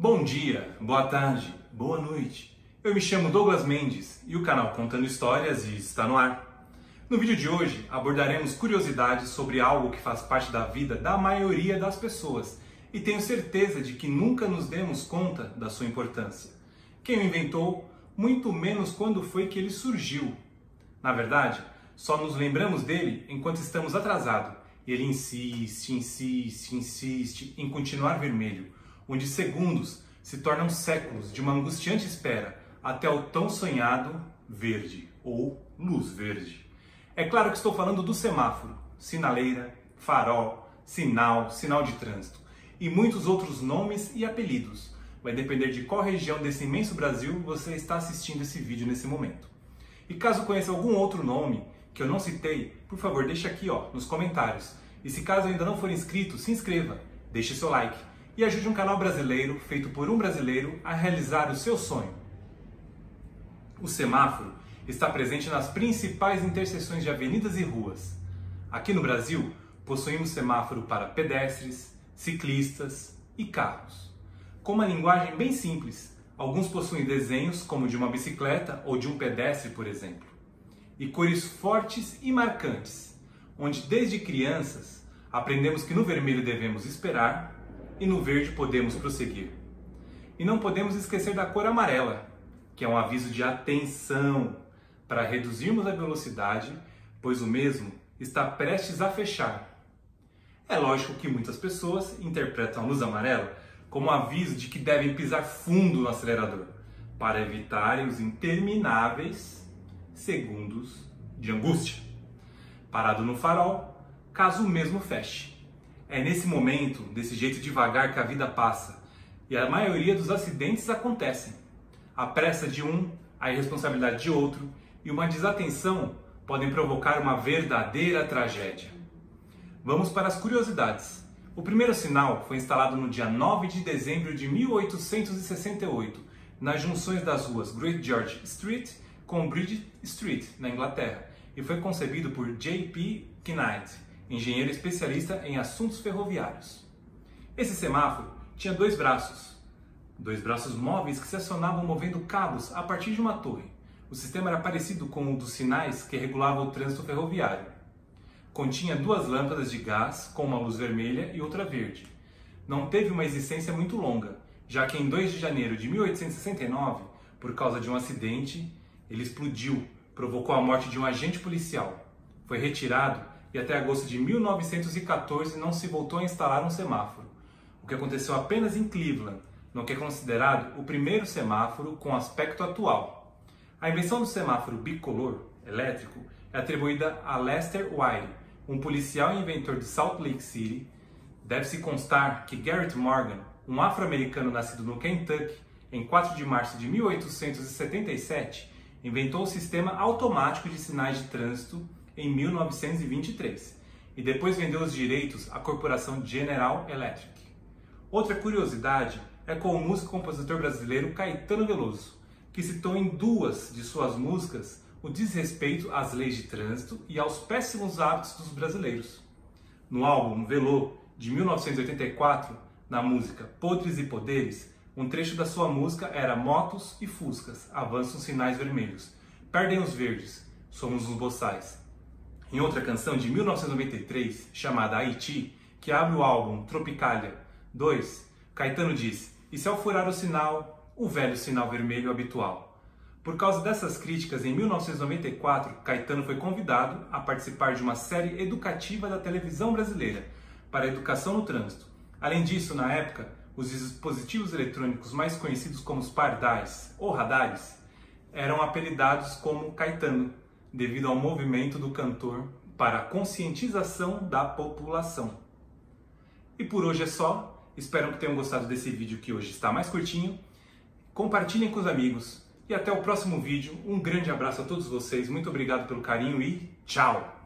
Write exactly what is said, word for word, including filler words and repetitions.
Bom dia, boa tarde, boa noite. Eu me chamo Douglas Mendes e o canal Contando Histórias está no ar. No vídeo de hoje abordaremos curiosidades sobre algo que faz parte da vida da maioria das pessoas e tenho certeza de que nunca nos demos conta da sua importância. Quem o inventou, muito menos quando foi que ele surgiu. Na verdade, só nos lembramos dele enquanto estamos atrasados. Ele insiste, insiste, insiste em continuar vermelho, onde segundos se tornam séculos de uma angustiante espera até o tão sonhado verde, ou luz verde. É claro que estou falando do semáforo, sinaleira, farol, sinal, sinal de trânsito, e muitos outros nomes e apelidos. Vai depender de qual região desse imenso Brasil você está assistindo esse vídeo nesse momento. E caso conheça algum outro nome que eu não citei, por favor, deixa aqui ó, nos comentários. E se caso ainda não for inscrito, se inscreva, deixe seu like e ajude um canal brasileiro, feito por um brasileiro, a realizar o seu sonho. O semáforo está presente nas principais interseções de avenidas e ruas. Aqui no Brasil, possuímos semáforo para pedestres, ciclistas e carros. Com uma linguagem bem simples, alguns possuem desenhos como de uma bicicleta ou de um pedestre, por exemplo, e cores fortes e marcantes, onde desde crianças aprendemos que no vermelho devemos esperar, e no verde podemos prosseguir. E não podemos esquecer da cor amarela, que é um aviso de atenção, para reduzirmos a velocidade, pois o mesmo está prestes a fechar. É lógico que muitas pessoas interpretam a luz amarela como um aviso de que devem pisar fundo no acelerador, para evitarem os intermináveis segundos de angústia. Parado no farol, caso o mesmo feche. É nesse momento, desse jeito devagar que a vida passa, e a maioria dos acidentes acontecem. A pressa de um, a irresponsabilidade de outro e uma desatenção podem provocar uma verdadeira tragédia. Vamos para as curiosidades. O primeiro sinal foi instalado no dia nove de dezembro de mil oitocentos e sessenta e oito, nas junções das ruas Great George Street com Bridge Street, na Inglaterra, e foi concebido por J P Knight, engenheiro especialista em assuntos ferroviários. Esse semáforo tinha dois braços, dois braços móveis que se acionavam movendo cabos a partir de uma torre. O sistema era parecido com o dos sinais que regulava o trânsito ferroviário. Continha duas lâmpadas de gás, com uma luz vermelha e outra verde. Não teve uma existência muito longa, já que em dois de janeiro de mil oitocentos e sessenta e nove, por causa de um acidente, ele explodiu, provocou a morte de um agente policial. Foi retirado e até agosto de mil novecentos e quatorze não se voltou a instalar um semáforo, o que aconteceu apenas em Cleveland, no que é considerado o primeiro semáforo com aspecto atual. A invenção do semáforo bicolor elétrico é atribuída a Lester Wire, um policial e inventor de Salt Lake City. Deve-se constar que Garrett Morgan, um afro-americano nascido no Kentucky, em quatro de março de mil oitocentos e setenta e sete, inventou o sistema automático de sinais de trânsito em mil novecentos e vinte e três, e depois vendeu os direitos à corporação General Electric. Outra curiosidade é com o músico e compositor brasileiro Caetano Veloso, que citou em duas de suas músicas o desrespeito às leis de trânsito e aos péssimos hábitos dos brasileiros. No álbum Velô, de mil novecentos e oitenta e quatro, na música Podres e Poderes, um trecho da sua música era: motos e fuscas avançam sinais vermelhos, perdem os verdes, somos os boçais. Em outra canção de mil novecentos e noventa e três, chamada Haiti, que abre o álbum Tropicália dois, Caetano diz: "E se ao furar o sinal, o velho sinal vermelho habitual?" Por causa dessas críticas, em mil novecentos e noventa e quatro, Caetano foi convidado a participar de uma série educativa da televisão brasileira para a educação no trânsito. Além disso, na época, os dispositivos eletrônicos mais conhecidos como os pardais ou radares eram apelidados como Caetano, devido ao movimento do cantor para a conscientização da população. E por hoje é só. Espero que tenham gostado desse vídeo que hoje está mais curtinho. Compartilhem com os amigos e até o próximo vídeo. Um grande abraço a todos vocês. Muito obrigado pelo carinho e tchau!